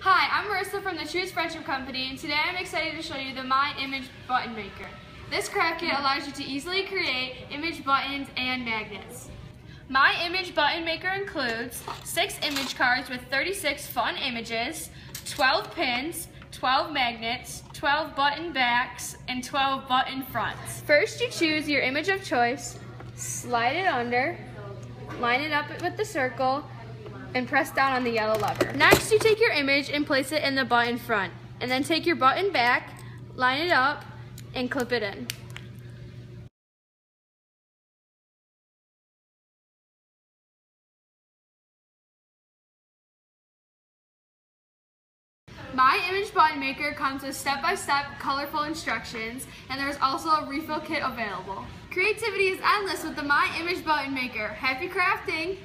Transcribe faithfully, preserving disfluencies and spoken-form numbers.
Hi, I'm Marissa from the Choose Friendship Company, and today I'm excited to show you the My Image Button Maker. This craft kit allows you to easily create image buttons and magnets. My Image Button Maker includes six image cards with thirty-six fun images, twelve pins, twelve magnets, twelve button backs, and twelve button fronts. First, you choose your image of choice, slide it under, line it up with the circle, and press down on the yellow lever. Next, you take your image and place it in the button front, and then take your button back, line it up, and clip it in. My Image Button Maker comes with step-by-step colorful instructions, and there's also a refill kit available. Creativity is endless with the My Image Button Maker. Happy crafting!